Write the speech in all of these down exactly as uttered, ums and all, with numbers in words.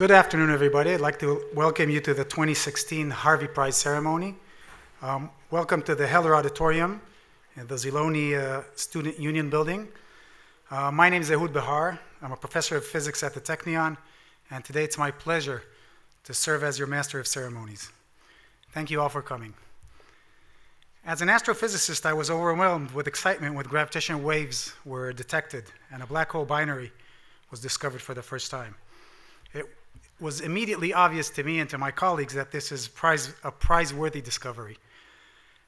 Good afternoon, everybody. I'd like to welcome you to the twenty sixteen Harvey Prize ceremony. Um, welcome to the Heller Auditorium in the Ziloni uh, Student Union Building. Uh, my name is Ehud Behar. I'm a professor of physics at the Technion, and today it's my pleasure to serve as your master of ceremonies. Thank you all for coming. As an astrophysicist, I was overwhelmed with excitement when gravitational waves were detected and a black hole binary was discovered for the first time. It was immediately obvious to me and to my colleagues that this is prize, a prize-worthy discovery.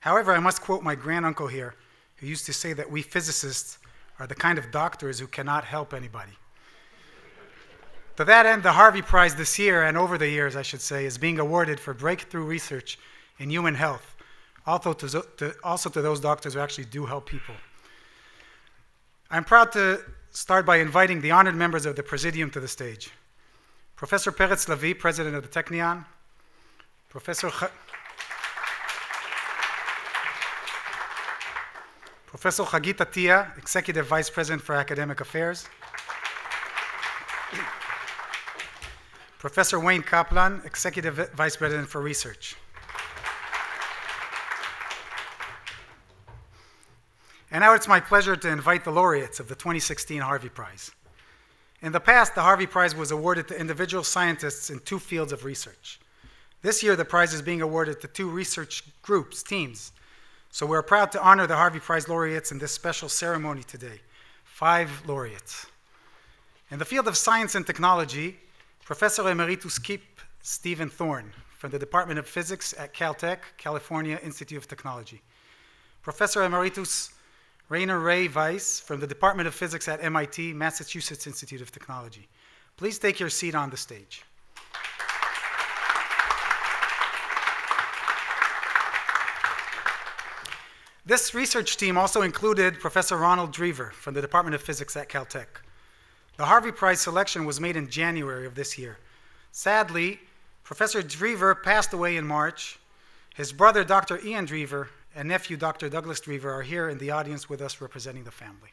However, I must quote my granduncle here, who used to say that we physicists are the kind of doctors who cannot help anybody. To that end, the Harvey Prize this year, and over the years, I should say, is being awarded for breakthrough research in human health, also to, to, also to those doctors who actually do help people. I'm proud to start by inviting the honored members of the Presidium to the stage. Professor Peretz Lavie, President of the Technion, Professor, ha Professor Hagit Attiya, Executive Vice President for Academic Affairs, Professor Wayne Kaplan, Executive Vice President for Research. And now it's my pleasure to invite the laureates of the twenty sixteen Harvey Prize. In the past, the Harvey Prize was awarded to individual scientists in two fields of research. This year, the prize is being awarded to two research groups, teams. So we're proud to honor the Harvey Prize laureates in this special ceremony today. Five laureates. In the field of science and technology, Professor Emeritus Kip Stephen Thorne from the Department of Physics at Caltech, California Institute of Technology. Professor Emeritus Rainer Ray Weiss from the Department of Physics at M I T, Massachusetts Institute of Technology. Please take your seat on the stage. This research team also included Professor Ronald Drever from the Department of Physics at Caltech. The Harvey Prize selection was made in January of this year. Sadly, Professor Drever passed away in March. His brother, Doctor Ian Drever, and nephew, Doctor Douglas Drever, are here in the audience with us representing the family.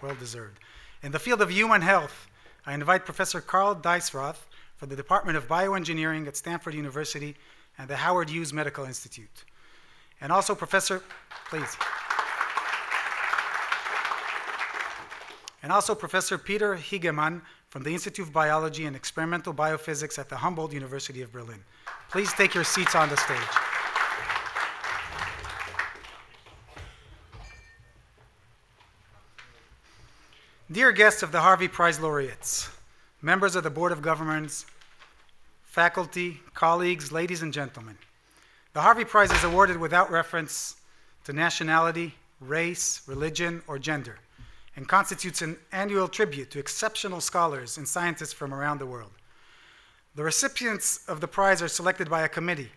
Well deserved. In the field of human health, I invite Professor Karl Deisseroth from the Department of Bioengineering at Stanford University and the Howard Hughes Medical Institute. And also Professor, please. And also Professor Peter Hegemann from the Institute of Biology and Experimental Biophysics at the Humboldt University of Berlin. Please take your seats on the stage. Dear guests of the Harvey Prize laureates, members of the Board of Governors, faculty, colleagues, ladies and gentlemen, the Harvey Prize is awarded without reference to nationality, race, religion, or gender, and constitutes an annual tribute to exceptional scholars and scientists from around the world. The recipients of the prize are selected by a committee,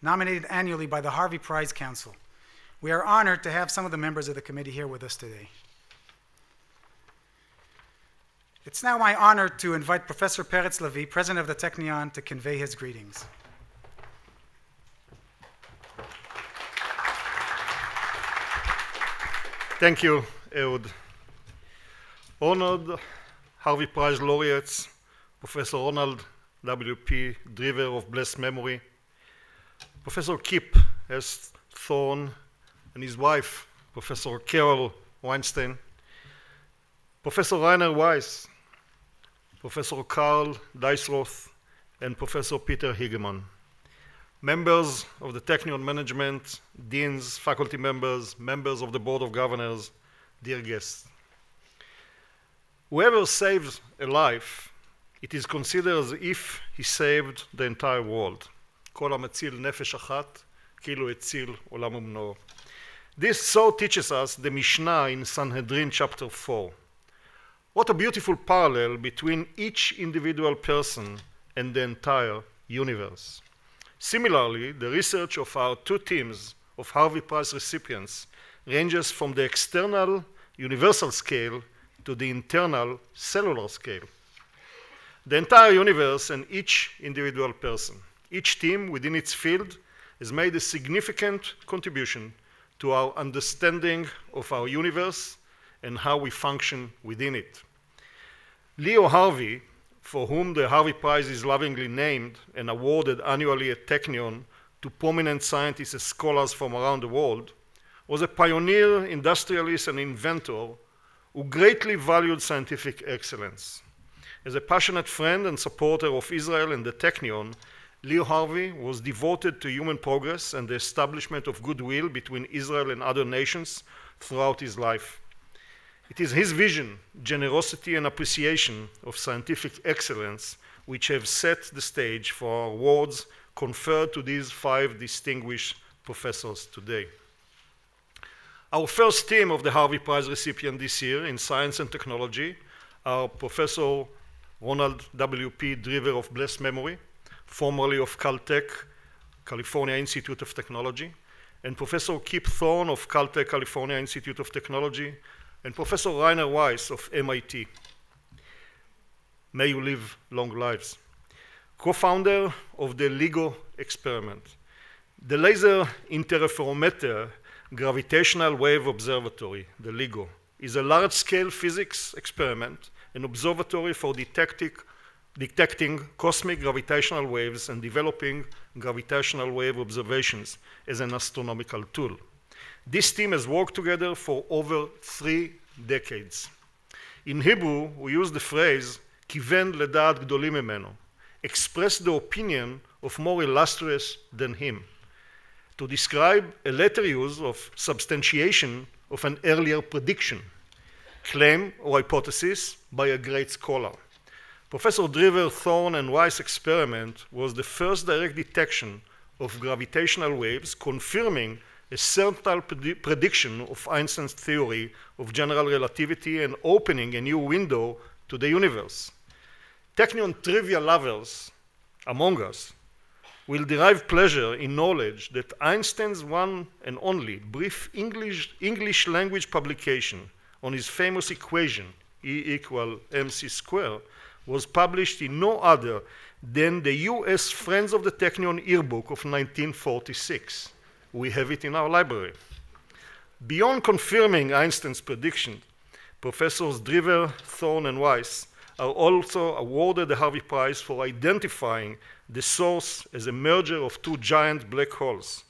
nominated annually by the Harvey Prize Council. We are honored to have some of the members of the committee here with us today. It's now my honor to invite Professor Peretz Lavie, President of the Technion, to convey his greetings. Thank you, Ehud. Honored Harvey Prize laureates, Professor Ronald W P Drever of blessed memory, Professor Kip S. Thorne and his wife, Professor Carol Weinstein, Professor Rainer Weiss, Professor Karl Deisseroth, and Professor Peter Hegemann, members of the Technion management, deans, faculty members, members of the Board of Governors, dear guests. Whoever saves a life, it is considered as if he saved the entire world. Kol hamatzil nefesh achat, kilo etzil olam umno. This so teaches us the Mishnah in Sanhedrin chapter four. What a beautiful parallel between each individual person and the entire universe. Similarly, the research of our two teams of Harvey Prize recipients ranges from the external universal scale to the internal cellular scale. The entire universe and each individual person, each team within its field, has made a significant contribution to our understanding of our universe and how we function within it. Leo Harvey, for whom the Harvey Prize is lovingly named and awarded annually at Technion to prominent scientists and scholars from around the world, was a pioneer, industrialist, and inventor who greatly valued scientific excellence. As a passionate friend and supporter of Israel and the Technion, Leo Harvey was devoted to human progress and the establishment of goodwill between Israel and other nations throughout his life. It is his vision, generosity, and appreciation of scientific excellence which have set the stage for awards conferred to these five distinguished professors today. Our first team of the Harvey Prize recipient this year in science and technology are Professor Ronald W P Drever of blessed memory, formerly of Caltech, California Institute of Technology, and Professor Kip Thorne of Caltech, California Institute of Technology, and Professor Rainer Weiss of M I T. May you live long lives. Co-founder of the LIGO experiment, the Laser Interferometer Gravitational Wave Observatory, the LIGO, is a large-scale physics experiment, an observatory for detecting, detecting cosmic gravitational waves and developing gravitational wave observations as an astronomical tool. This team has worked together for over three decades. In Hebrew, we use the phrase, "Kiven ledaat gdolim memeno," express the opinion of more illustrious than him, to describe a later use of substantiation of an earlier prediction, claim or hypothesis by a great scholar. Professor Drever, Thorne, and Weiss' experiment was the first direct detection of gravitational waves, confirming a certain pred prediction of Einstein's theory of general relativity and opening a new window to the universe. Technion trivia lovers among us will derive pleasure in knowledge that Einstein's one and only brief English, English language publication on his famous equation, E equal mc squared, was published in no other than the U S Friends of the Technion yearbook of nineteen forty-six. We have it in our library. Beyond confirming Einstein's prediction, Professors Drever, Thorne, and Weiss are also awarded the Harvey Prize for identifying the source as a merger of two giant black holes,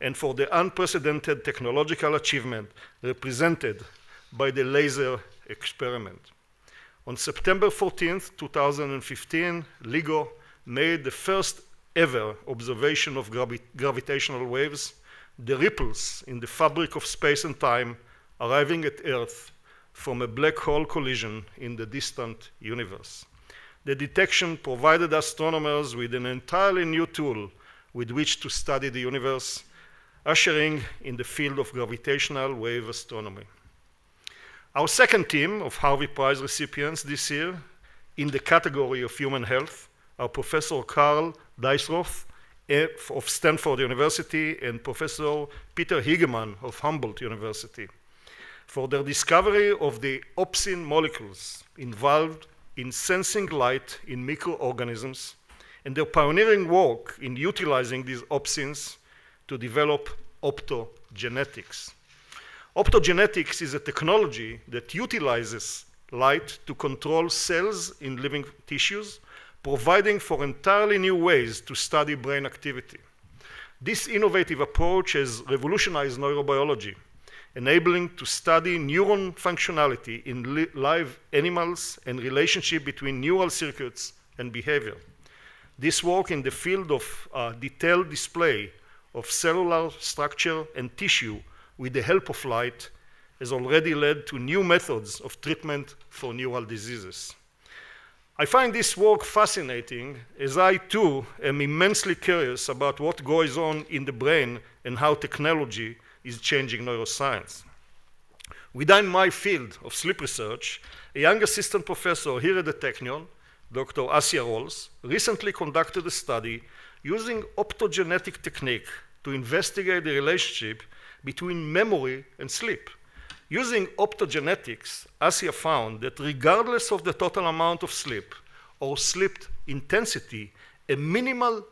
and for the unprecedented technological achievement represented by the laser experiment. On September fourteenth two thousand fifteen, LIGO made the first ever observation of gravi gravitational waves, the ripples in the fabric of space and time arriving at Earth from a black hole collision in the distant universe. The detection provided astronomers with an entirely new tool with which to study the universe, ushering in the field of gravitational wave astronomy. Our second team of Harvey Prize recipients this year in the category of human health are Professor Karl Deisseroth of Stanford University and Professor Peter Hegemann of Humboldt University for their discovery of the opsin molecules involved in sensing light in microorganisms and their pioneering work in utilizing these opsins to develop optogenetics. Optogenetics is a technology that utilizes light to control cells in living tissues, providing for entirely new ways to study brain activity. This innovative approach has revolutionized neurobiology, enabling to study neuron functionality in li live animals and relationship between neural circuits and behavior. This work in the field of uh, detailed display of cellular structure and tissue with the help of light has already led to new methods of treatment for neural diseases. I find this work fascinating, as I too am immensely curious about what goes on in the brain and how technology is changing neuroscience. Within my field of sleep research, a young assistant professor here at the Technion, Doctor Asya Rolls, recently conducted a study using optogenetic technique to investigate the relationship between memory and sleep. Using optogenetics, Asya found that regardless of the total amount of sleep or sleep intensity, a minimal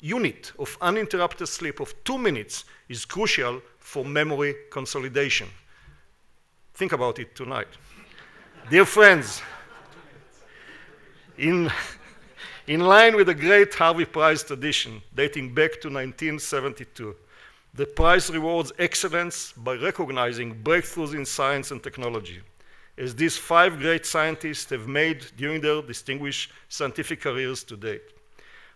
unit of uninterrupted sleep of two minutes is crucial for memory consolidation. Think about it tonight. Dear friends, in, in line with the great Harvey Prize tradition dating back to nineteen seventy-two, the prize rewards excellence by recognizing breakthroughs in science and technology, as these five great scientists have made during their distinguished scientific careers to date.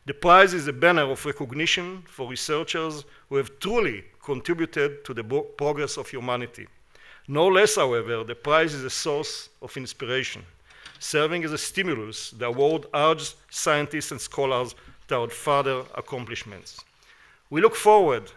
The prize is a banner of recognition for researchers who have truly contributed to the progress of humanity. No less, however, the prize is a source of inspiration, serving as a stimulus. The award urges scientists and scholars toward further accomplishments. We look forward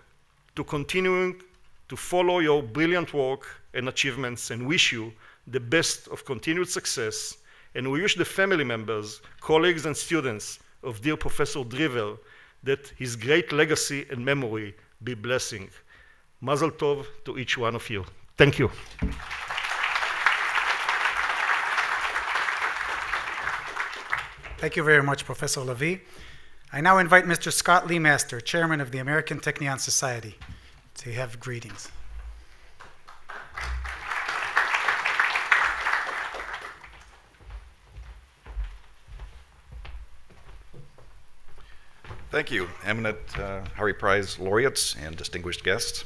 to continuing to follow your brilliant work and achievements and wish you the best of continued success, and we wish the family members, colleagues, and students of dear Professor Drever that his great legacy and memory be blessing. Mazel tov to each one of you. Thank you. Thank you very much, Professor Lavie. I now invite Mister Scott Lee Master, Chairman of the American Technion Society, to have greetings. Thank you, eminent uh, Harvey Prize laureates and distinguished guests.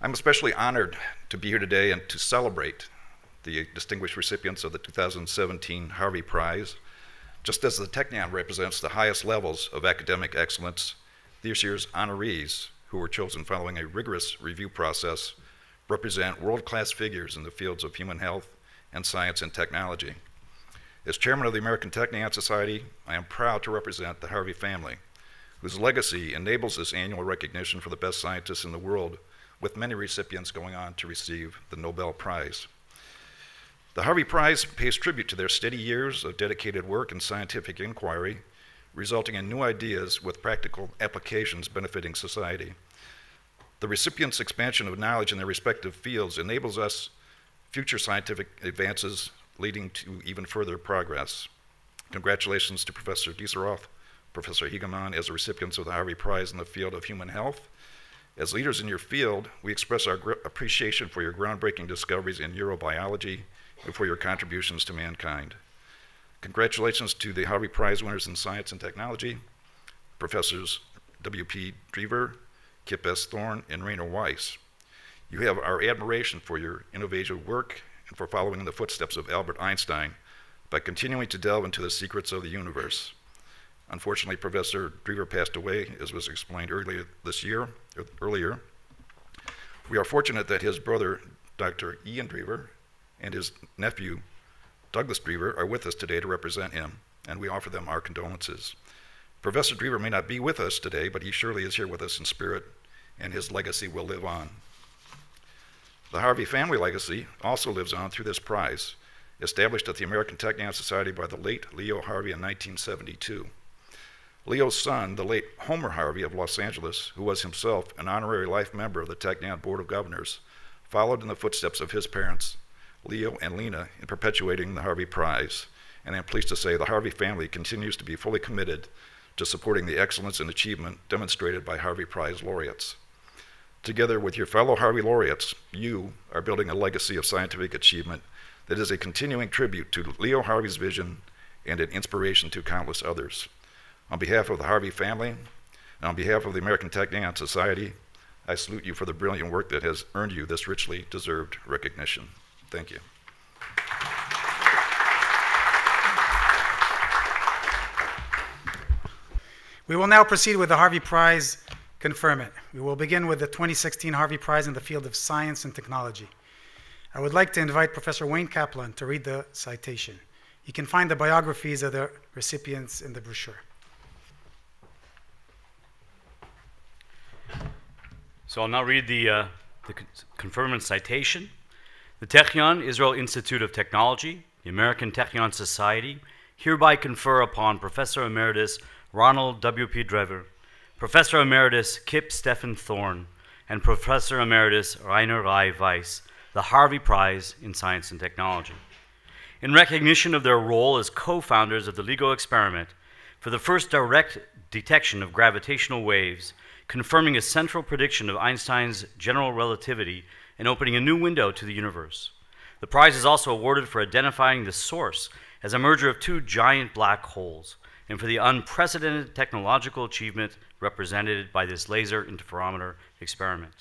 I'm especially honored to be here today and to celebrate the distinguished recipients of the two thousand seventeen Harvey Prize. Just as the Technion represents the highest levels of academic excellence, this year's honorees, who were chosen following a rigorous review process, represent world-class figures in the fields of human health and science and technology. As Chairman of the American Technion Society, I am proud to represent the Harvey family, whose legacy enables this annual recognition for the best scientists in the world, with many recipients going on to receive the Nobel Prize. The Harvey Prize pays tribute to their steady years of dedicated work and scientific inquiry, resulting in new ideas with practical applications benefiting society. The recipients' expansion of knowledge in their respective fields enables us future scientific advances, leading to even further progress. Congratulations to Professor Deisseroth, Professor Hegemann, as the recipients of the Harvey Prize in the field of human health. As leaders in your field, we express our appreciation for your groundbreaking discoveries in neurobiology and for your contributions to mankind. Congratulations to the Harvey Prize winners in science and technology, Professors W P Drever, Kip S. Thorne, and Rainer Weiss. You have our admiration for your innovative work and for following in the footsteps of Albert Einstein by continuing to delve into the secrets of the universe. Unfortunately, Professor Drever passed away, as was explained earlier this year. Earlier, we are fortunate that his brother, Doctor Ian Drever, and his nephew, Douglas Drever, are with us today to represent him, and we offer them our condolences. Professor Drever may not be with us today, but he surely is here with us in spirit, and his legacy will live on. The Harvey family legacy also lives on through this prize, established at the American Technion Society by the late Leo Harvey in nineteen seventy-two. Leo's son, the late Homer Harvey of Los Angeles, who was himself an honorary life member of the Technion Board of Governors, followed in the footsteps of his parents, Leo and Lena, in perpetuating the Harvey Prize. And I'm pleased to say the Harvey family continues to be fully committed to supporting the excellence and achievement demonstrated by Harvey Prize laureates. Together with your fellow Harvey laureates, you are building a legacy of scientific achievement that is a continuing tribute to Leo Harvey's vision and an inspiration to countless others. On behalf of the Harvey family, and on behalf of the American Technion Society, I salute you for the brilliant work that has earned you this richly deserved recognition. Thank you. We will now proceed with the Harvey Prize conferment. We will begin with the twenty sixteen Harvey Prize in the field of science and technology. I would like to invite Professor Wayne Kaplan to read the citation. You can find the biographies of the recipients in the brochure. So I'll now read the, uh, the conferment citation. The Technion-Israel Institute of Technology, the American Technion Society, hereby confer upon Professor Emeritus Ronald W P Drever, Professor Emeritus Kip Stephen Thorne, and Professor Emeritus Rainer Ray Weiss the Harvey Prize in Science and Technology. In recognition of their role as co-founders of the LIGO experiment for the first direct detection of gravitational waves, confirming a central prediction of Einstein's general relativity and opening a new window to the universe. The prize is also awarded for identifying the source as a merger of two giant black holes, and for the unprecedented technological achievement represented by this laser interferometer experiment.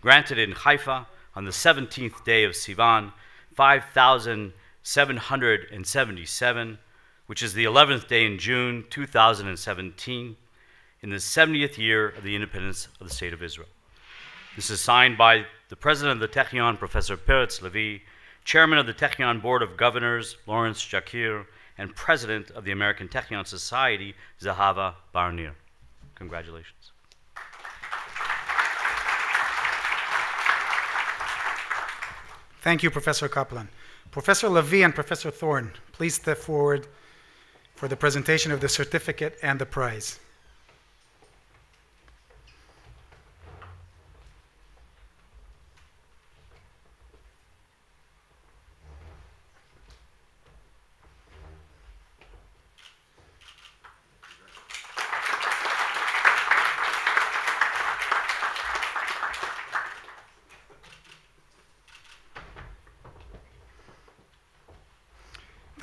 Granted in Haifa on the seventeenth day of Sivan, five thousand seven hundred seventy-seven, which is the eleventh day in June two thousand seventeen, in the seventieth year of the independence of the State of Israel. This is signed by the president of the Technion, Professor Peretz Lavie, chairman of the Technion Board of Governors, Lawrence Jackier, and president of the American Technion Society, Zahava Barnier. Congratulations. Thank you, Professor Kaplan. Professor Lavie and Professor Thorne, please step forward for the presentation of the certificate and the prize.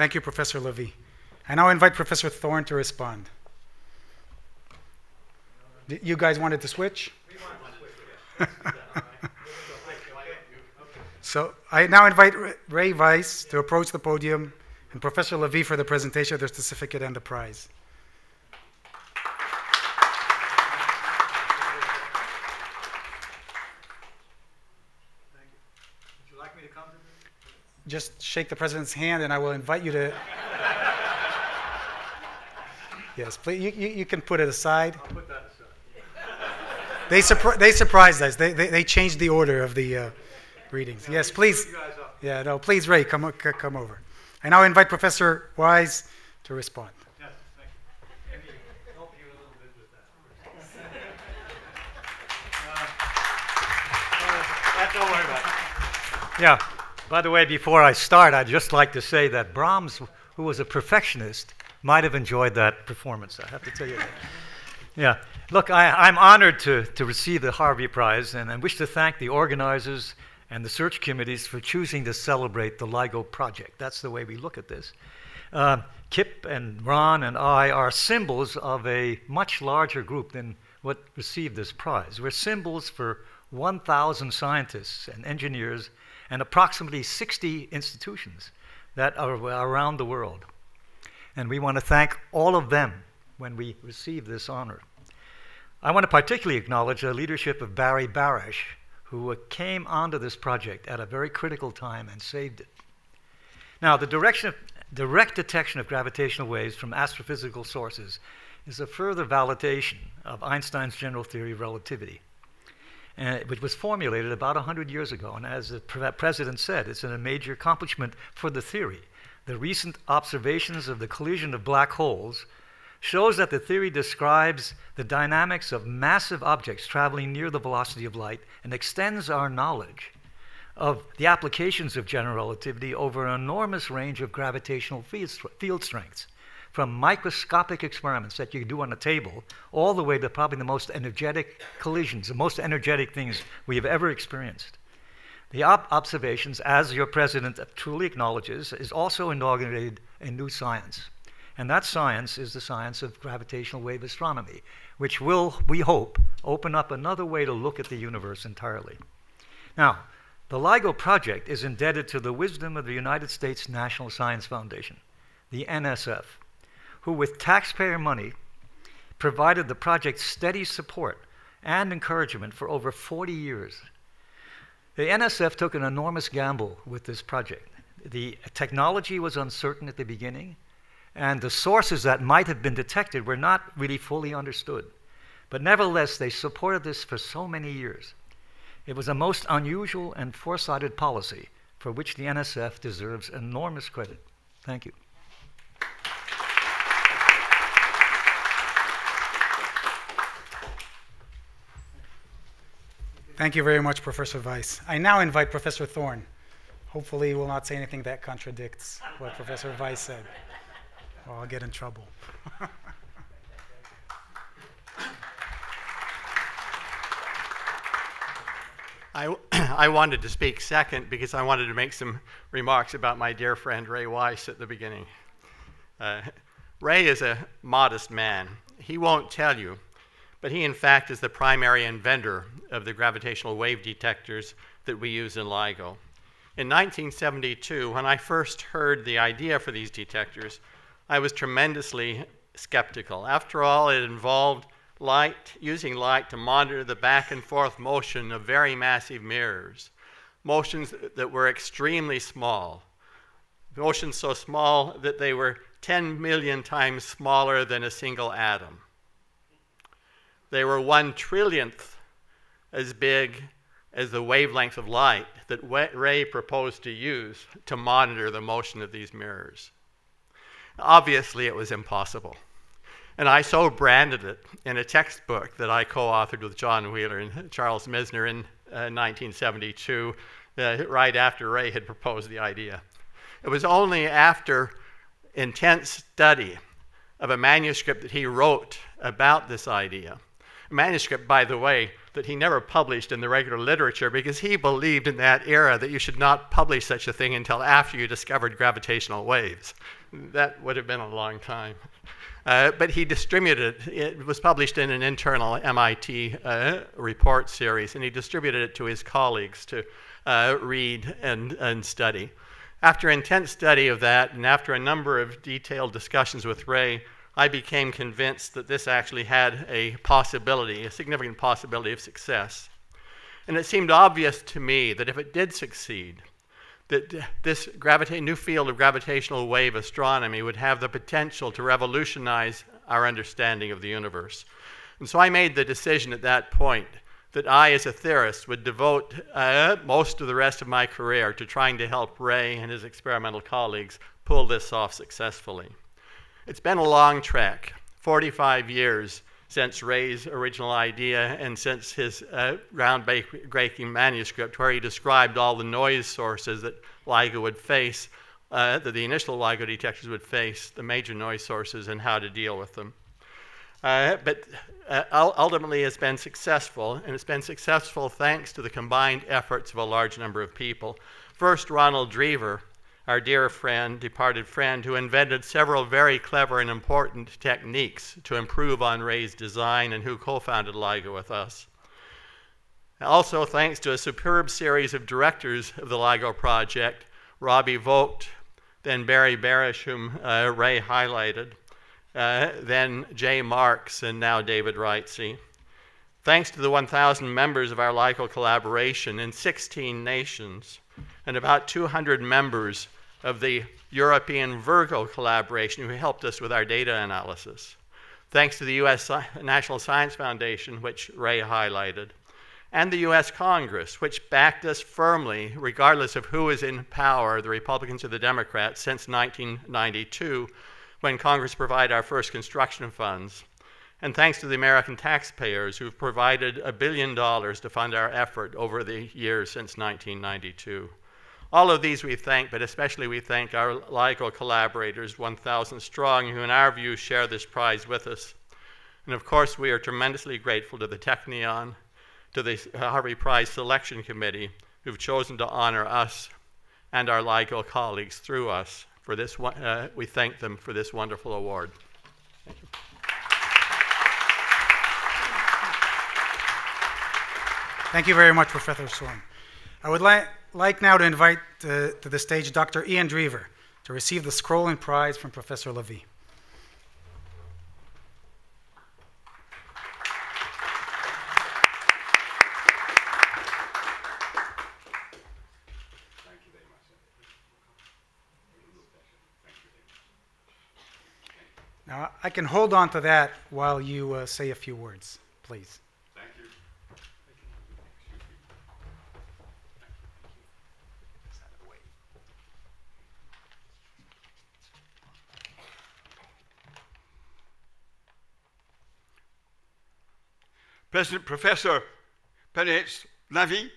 Thank you, Professor Lavie. I now invite Professor Thorne to respond. D you guys wanted to switch? So I now invite Ray Weiss to approach the podium and Professor Lavie for the presentation of their certificate and the prize. Just shake the president's hand, and I will invite you to. Yes, please. You, you, you can put it aside. I'll put that aside. they, surpri they surprised us. They, they, they changed the order of the uh, readings. Yeah, yes, please. Yeah, no, please, Ray, come, come over. I now invite Professor Wise to respond. Yes, thank you. Maybe help you a little bit with that. uh, don't worry about it. Yeah. By the way, before I start, I'd just like to say that Brahms, who was a perfectionist, might have enjoyed that performance. I have to tell you that. Yeah. Look, I, I'm honored to, to receive the Harvey Prize, and I wish to thank the organizers and the search committees for choosing to celebrate the LIGO project. That's the way we look at this. Uh, Kip and Ron and I are symbols of a much larger group than what received this prize. We're symbols for one thousand scientists and engineers and approximately sixty institutions that are around the world. And we want to thank all of them when we receive this honor. I want to particularly acknowledge the leadership of Barry Barish, who came onto this project at a very critical time and saved it. Now, the direction of, direct detection of gravitational waves from astrophysical sources is a further validation of Einstein's general theory of relativity, Uh, which was formulated about one hundred years ago. And as the pre president said, it's a major accomplishment for the theory. The recent observations of the collision of black holes shows that the theory describes the dynamics of massive objects traveling near the velocity of light and extends our knowledge of the applications of general relativity over an enormous range of gravitational field, field strengths, from microscopic experiments that you do on a table all the way to probably the most energetic collisions, the most energetic things we have ever experienced. The ob observations, as your president truly acknowledges, is also inaugurated a new science. And that science is the science of gravitational wave astronomy, which will, we hope, open up another way to look at the universe entirely. Now, the LIGO project is indebted to the wisdom of the United States National Science Foundation, the N S F, who with taxpayer money provided the project steady support and encouragement for over forty years. The N S F took an enormous gamble with this project. The technology was uncertain at the beginning, and the sources that might have been detected were not really fully understood. But nevertheless, they supported this for so many years. It was a most unusual and foresighted policy for which the N S F deserves enormous credit. Thank you. Thank you very much, Professor Weiss. I now invite Professor Thorne. Hopefully, he will not say anything that contradicts what Professor Weiss said, or I'll get in trouble. I, I wanted to speak second because I wanted to make some remarks about my dear friend Ray Weiss at the beginning. Uh, Ray is a modest man. He won't tell you, but he in fact is the primary inventor of the gravitational wave detectors that we use in LIGO. In nineteen seventy-two, when I first heard the idea for these detectors, I was tremendously skeptical. After all, it involved light, using light to monitor the back and forth motion of very massive mirrors, motions that were extremely small, motions so small that they were ten million times smaller than a single atom. They were one trillionth as big as the wavelength of light that Ray proposed to use to monitor the motion of these mirrors. Obviously, it was impossible. And I so branded it in a textbook that I co-authored with John Wheeler and Charles Misner in uh, nineteen seventy-two, uh, right after Ray had proposed the idea. It was only after intense study of a manuscript that he wrote about this idea. A manuscript, by the way, that he never published in the regular literature because he believed in that era that you should not publish such a thing until after you discovered gravitational waves. That would have been a long time. Uh, but he distributed it. It was published in an internal M I T uh, report series, and he distributed it to his colleagues to uh, read and, and study. After intense study of that, and after a number of detailed discussions with Ray, I became convinced that this actually had a possibility, a significant possibility of success. And it seemed obvious to me that if it did succeed, that this new field of gravitational wave astronomy would have the potential to revolutionize our understanding of the universe. And so I made the decision at that point that I, as a theorist, would devote uh, most of the rest of my career to trying to help Ray and his experimental colleagues pull this off successfully. It's been a long trek, forty-five years since Ray's original idea and since his uh, groundbreaking manuscript where he described all the noise sources that LIGO would face, uh, that the initial LIGO detectors would face, the major noise sources and how to deal with them. Uh, but uh, ultimately it's been successful, and it's been successful thanks to the combined efforts of a large number of people. First, Ronald Drever, our dear friend, departed friend, who invented several very clever and important techniques to improve on Ray's design and who co-founded LIGO with us. Also, thanks to a superb series of directors of the LIGO project, Robbie Vogt, then Barry Barish, whom uh, Ray highlighted, uh, then Jay Marks, and now David Reitze. Thanks to the one thousand members of our LIGO collaboration in sixteen nations and about two hundred members of the European Virgo collaboration who helped us with our data analysis. Thanks to the U S National Science Foundation, which Ray highlighted, and the U S Congress, which backed us firmly, regardless of who was in power, the Republicans or the Democrats, since nineteen ninety-two, when Congress provided our first construction funds. And thanks to the American taxpayers who've provided a billion dollars to fund our effort over the years since nineteen ninety-two. All of these we thank, but especially we thank our LIGO collaborators, one thousand strong, who in our view share this prize with us. And of course, we are tremendously grateful to the Technion, to the Harvey Prize Selection Committee, who've chosen to honor us and our LIGO colleagues through us. For this, uh, we thank them for this wonderful award. Thank you. Thank you very much, Professor Thorne. I would li like now to invite uh, to the stage Doctor Ian Drever to receive the Scrolling Prize from Professor Lavie. Now, I can hold on to that while you uh, say a few words, please. President Professor Peretz Lavie,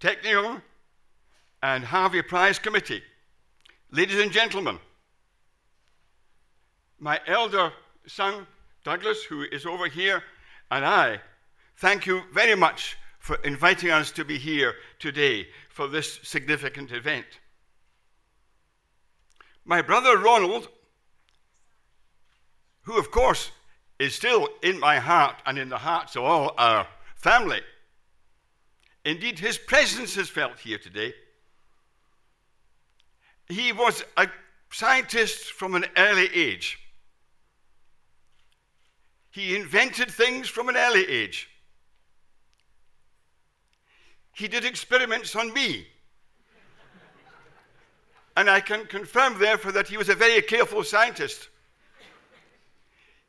Technion and Harvey Prize Committee, ladies and gentlemen, my elder son Douglas, who is over here, and I thank you very much for inviting us to be here today for this significant event. My brother Ronald, who of course is still in my heart and in the hearts of all our family. Indeed, his presence is felt here today. He was a scientist from an early age. He invented things from an early age. He did experiments on me. And I can confirm, therefore, that he was a very careful scientist.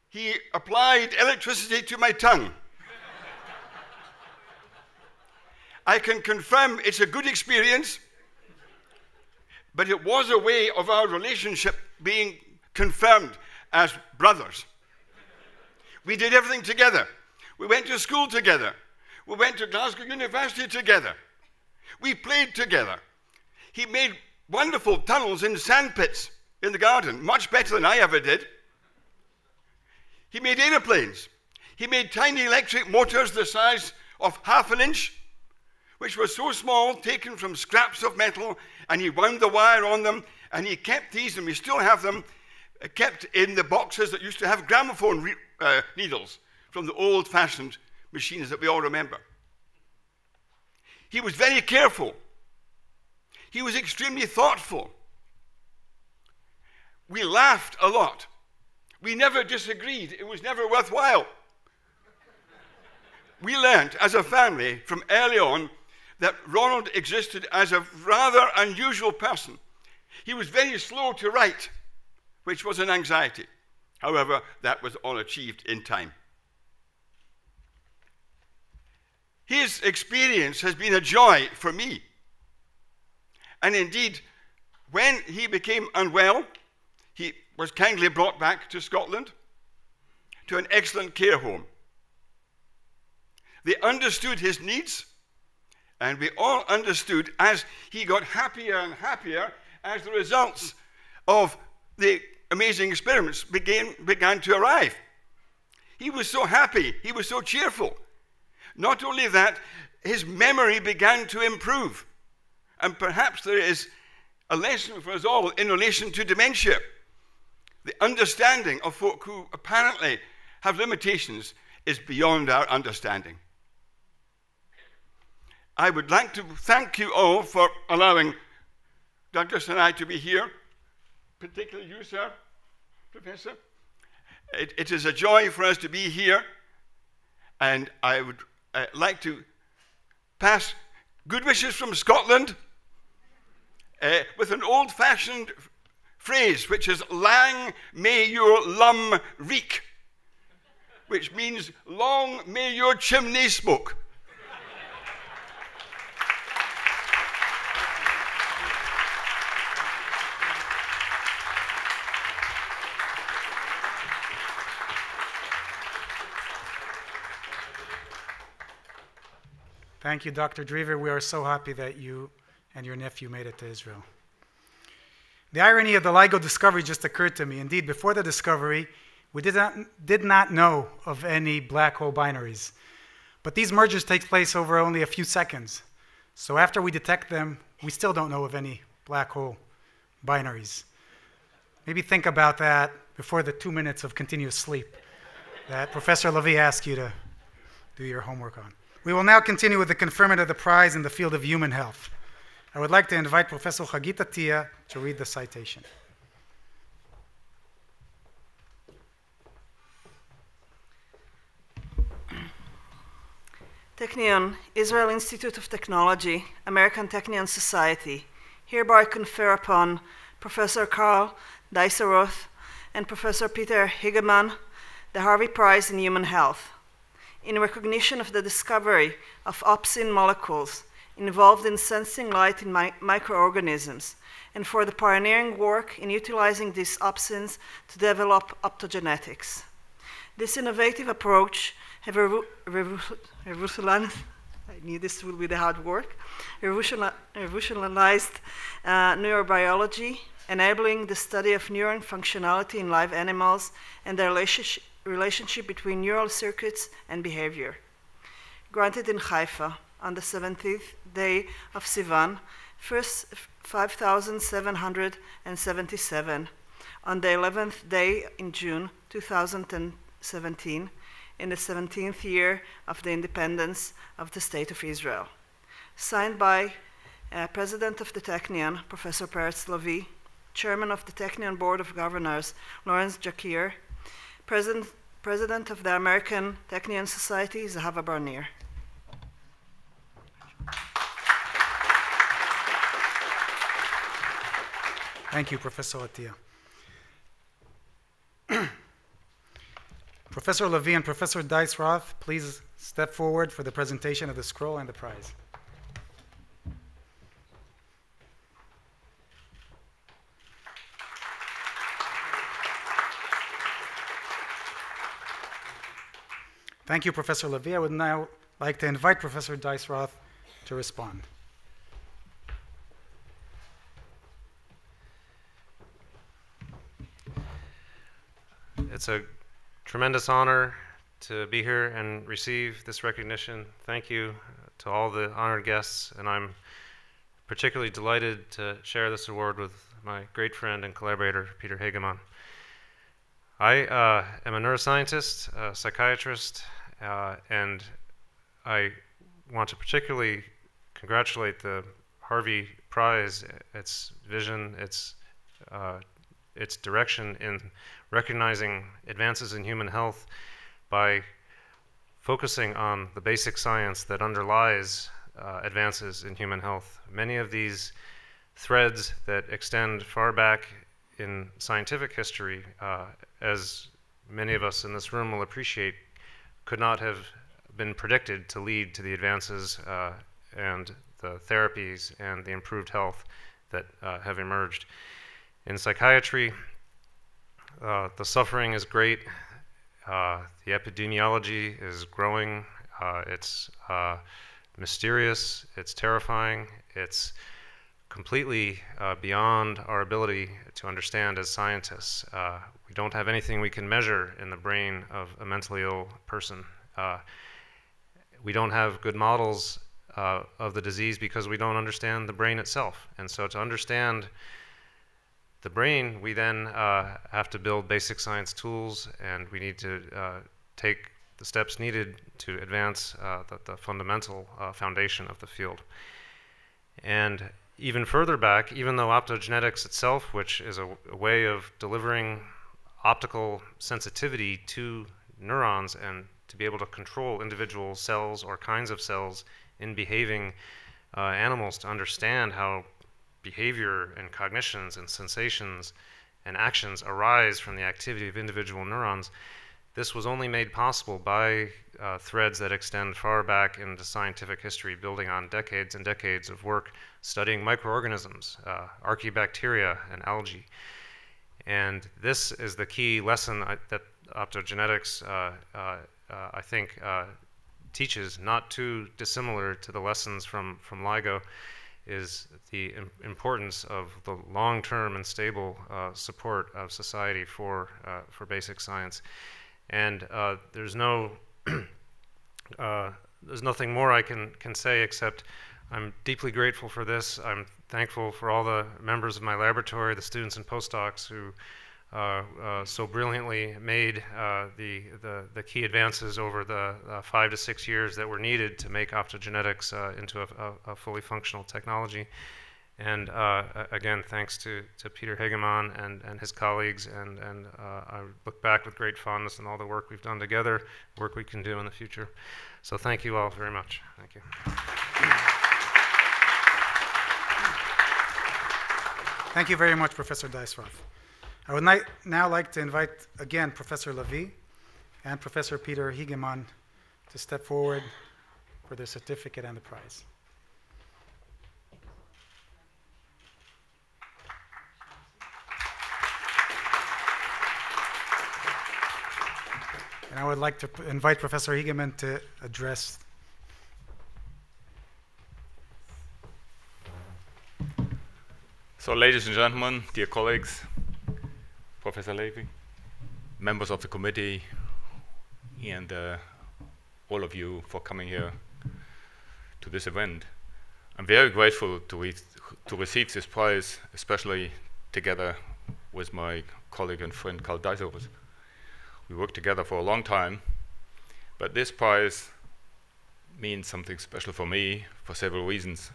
He applied electricity to my tongue. I can confirm it's a good experience, but it was a way of our relationship being confirmed as brothers. We did everything together. We went to school together. We went to Glasgow University together. We played together. He made wonderful tunnels in sand pits in the garden, much better than I ever did. He made aeroplanes. He made tiny electric motors the size of half an inch, which were so small, taken from scraps of metal, and he wound the wire on them, and he kept these, and we still have them, uh, kept in the boxes that used to have gramophone re uh, needles from the old-fashioned machines that we all remember. He was very careful. He was extremely thoughtful. We laughed a lot. We never disagreed. It was never worthwhile. We learned as a family from early on that Ronald existed as a rather unusual person. He was very slow to write, which was an anxiety. However, that was all achieved in time. His experience has been a joy for me. And indeed, when he became unwell, he was kindly brought back to Scotland to an excellent care home. They understood his needs, and we all understood as he got happier and happier as the results of the amazing experiments began, began to arrive. He was so happy, he was so cheerful. Not only that, his memory began to improve. And perhaps there is a lesson for us all in relation to dementia. The understanding of folk who apparently have limitations is beyond our understanding. I would like to thank you all for allowing Douglas and I to be here, particularly you, sir, Professor. It, it is a joy for us to be here, and I would uh, like to pass good wishes from Scotland uh, with an old-fashioned phrase, which is "Lang may your lum reek," which means "Long may your chimney smoke." Thank you, Doctor Drever. We are so happy that you and your nephew made it to Israel. The irony of the LIGO discovery just occurred to me. Indeed, before the discovery, we did not, did not know of any black hole binaries. But these mergers take place over only a few seconds. So after we detect them, we still don't know of any black hole binaries. Maybe think about that before the two minutes of continuous sleep that Professor Lavie asked you to do your homework on. We will now continue with the conferment of the prize in the field of human health. I would like to invite Professor Hagit Attiya to read the citation. Technion-Israel Institute of Technology, American Technion Society, hereby confer upon Professor Karl Deisseroth and Professor Peter Hegemann the Harvey Prize in Human Health, in recognition of the discovery of opsin molecules involved in sensing light in mi microorganisms, and for the pioneering work in utilizing these opsins to develop optogenetics. This innovative approach have a revolution, I knew this would be the hard work, revolutionized uh, neurobiology, enabling the study of neuron functionality in live animals and the relationship, relationship between neural circuits and behavior. granted in Haifa on the seventeenth day of Sivan, first five thousand seven hundred seventy-seven, on the eleventh day in June two thousand seventeen, in the seventeenth year of the independence of the State of Israel. Signed by uh, President of the Technion, Professor Peretz Lavie, Chairman of the Technion Board of Governors, Lawrence Jackier, President, President of the American Technion Society, Zahava Barnier. Thank you, Professor Attiya. Professor Lavie and Professor Deisseroth, please step forward for the presentation of the scroll and the prize. Thank you, Professor Lavie. I would now like to invite Professor Deisseroth to respond. It's a tremendous honor to be here and receive this recognition. Thank you to all the honored guests, and I'm particularly delighted to share this award with my great friend and collaborator, Peter Hegemann. I uh, am a neuroscientist, a psychiatrist, uh, and I want to particularly congratulate the Harvey Prize, its vision, its uh, its direction in recognizing advances in human health by focusing on the basic science that underlies uh, advances in human health. Many of these threads that extend far back in scientific history, uh, as many of us in this room will appreciate, could not have been predicted to lead to the advances uh, and the therapies and the improved health that uh, have emerged. In psychiatry, uh, the suffering is great, uh, the epidemiology is growing, uh, it's uh, mysterious, it's terrifying, it's completely uh, beyond our ability to understand as scientists. Uh, we don't have anything we can measure in the brain of a mentally ill person. Uh, we don't have good models uh, of the disease because we don't understand the brain itself. And so to understand the brain, we then uh, have to build basic science tools, and we need to uh, take the steps needed to advance uh, the, the fundamental uh, foundation of the field. And even further back, even though optogenetics itself, which is a, a way of delivering optical sensitivity to neurons and to be able to control individual cells or kinds of cells in behaving uh, animals to understand how behavior and cognitions and sensations and actions arise from the activity of individual neurons, this was only made possible by uh, threads that extend far back into scientific history, building on decades and decades of work studying microorganisms, uh, archaebacteria and algae. And this is the key lesson I, that optogenetics, uh, uh, uh, I think, uh, teaches, not too dissimilar to the lessons from, from LIGO, is the im- importance of the long-term and stable uh, support of society for, uh, for basic science. And uh, there's no, uh, there's nothing more I can, can say except I'm deeply grateful for this. I'm thankful for all the members of my laboratory, the students and postdocs who uh, uh, so brilliantly made uh, the, the, the key advances over the uh, five to six years that were needed to make optogenetics uh, into a, a, a fully functional technology. And uh, again, thanks to, to Peter Hegemann and, and his colleagues, and, and uh, I look back with great fondness on all the work we've done together, work we can do in the future. So thank you all very much. Thank you. Thank you very much, Professor Deisseroth. I would now like to invite again Professor Lavie and Professor Peter Hegemann to step forward for their certificate and the prize. And I would like to invite Professor Hegemann to address. So, ladies and gentlemen, dear colleagues, Professor Lavie, members of the committee, and uh, all of you for coming here to this event. I'm very grateful to, re to receive this prize, especially together with my colleague and friend Karl Deisseroth. We worked together for a long time, but this prize means something special for me for several reasons.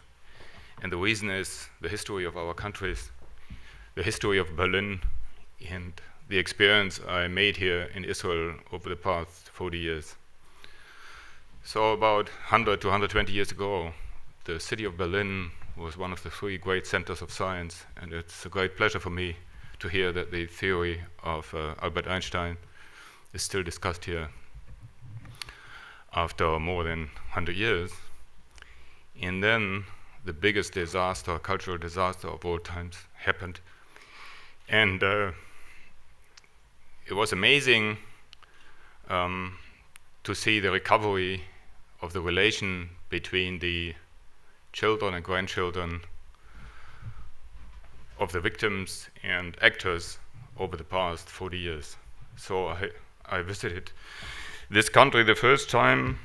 And the reason is the history of our countries, the history of Berlin, and the experience I made here in Israel over the past forty years. So about one hundred to one hundred twenty years ago, the city of Berlin was one of the three great centers of science, and it's a great pleasure for me to hear that the theory of uh, Albert Einstein is still discussed here after more than one hundred years. And then the biggest disaster, cultural disaster of all times happened. And uh, it was amazing um, to see the recovery of the relation between the children and grandchildren of the victims and actors over the past forty years. So I, I visited this country the first time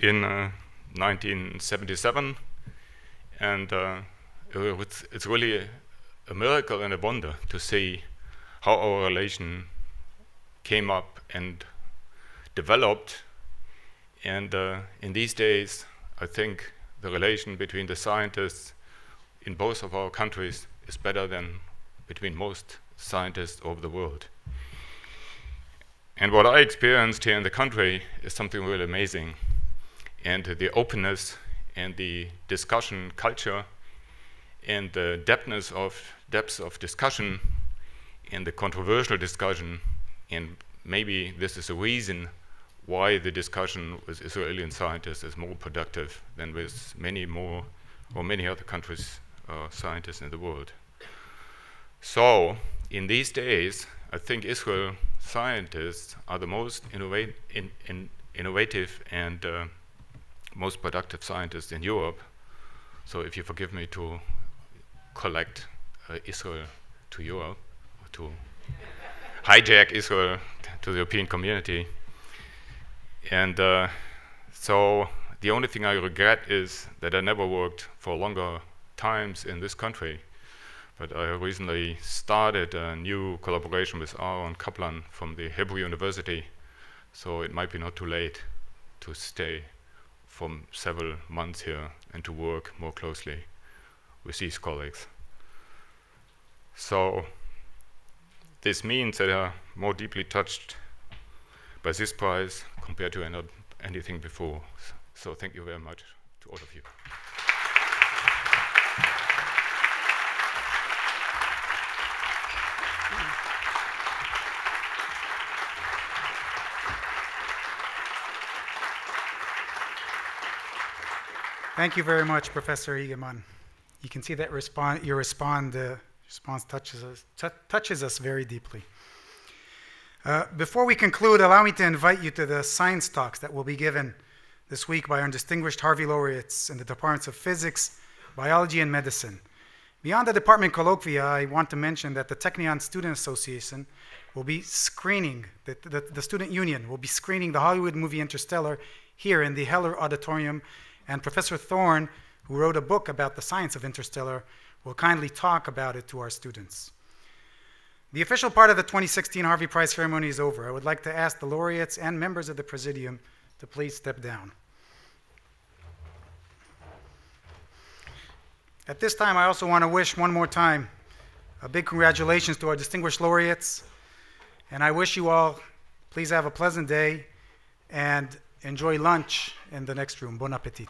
in uh, nineteen seventy-seven, and uh, it's, it's really a, a miracle and a wonder to see how our relation came up and developed. And uh, in these days, I think the relation between the scientists in both of our countries is better than between most scientists of the world. And what I experienced here in the country is something really amazing. And the openness and the discussion culture and the depthness of, depths of discussion and the controversial discussion, and maybe this is a reason why the discussion with Israeli scientists is more productive than with many more or many other countries' uh, scientists in the world. So in these days, I think Israel scientists are the most innovat in, in innovative and uh, most productive scientists in Europe. So if you forgive me to collect uh, Israel to Europe, or to hijack Israel to the European community. And uh, so the only thing I regret is that I never worked for longer times in this country. But I recently started a new collaboration with Aaron Kaplan from the Hebrew University. So it might be not too late to stay for several months here and to work more closely with these colleagues. So this means that I'm more deeply touched by this prize compared to anything before. So thank you very much to all of you. Thank you very much, Professor Hegemann. You can see that respon your respond, uh, response touches us, touches us very deeply. Uh, before we conclude, allow me to invite you to the science talks that will be given this week by our distinguished Harvey laureates in the departments of physics, biology, and medicine. Beyond the department colloquia, I want to mention that the Technion Student Association will be screening, the, the, the student union will be screening the Hollywood movie Interstellar here in the Heller Auditorium, and Professor Thorne, who wrote a book about the science of Interstellar, will kindly talk about it to our students. The official part of the twenty sixteen Harvey Prize ceremony is over. I would like to ask the laureates and members of the Presidium to please step down. At this time, I also want to wish one more time a big congratulations to our distinguished laureates. And I wish you all, please have a pleasant day and enjoy lunch in the next room. Bon appétit.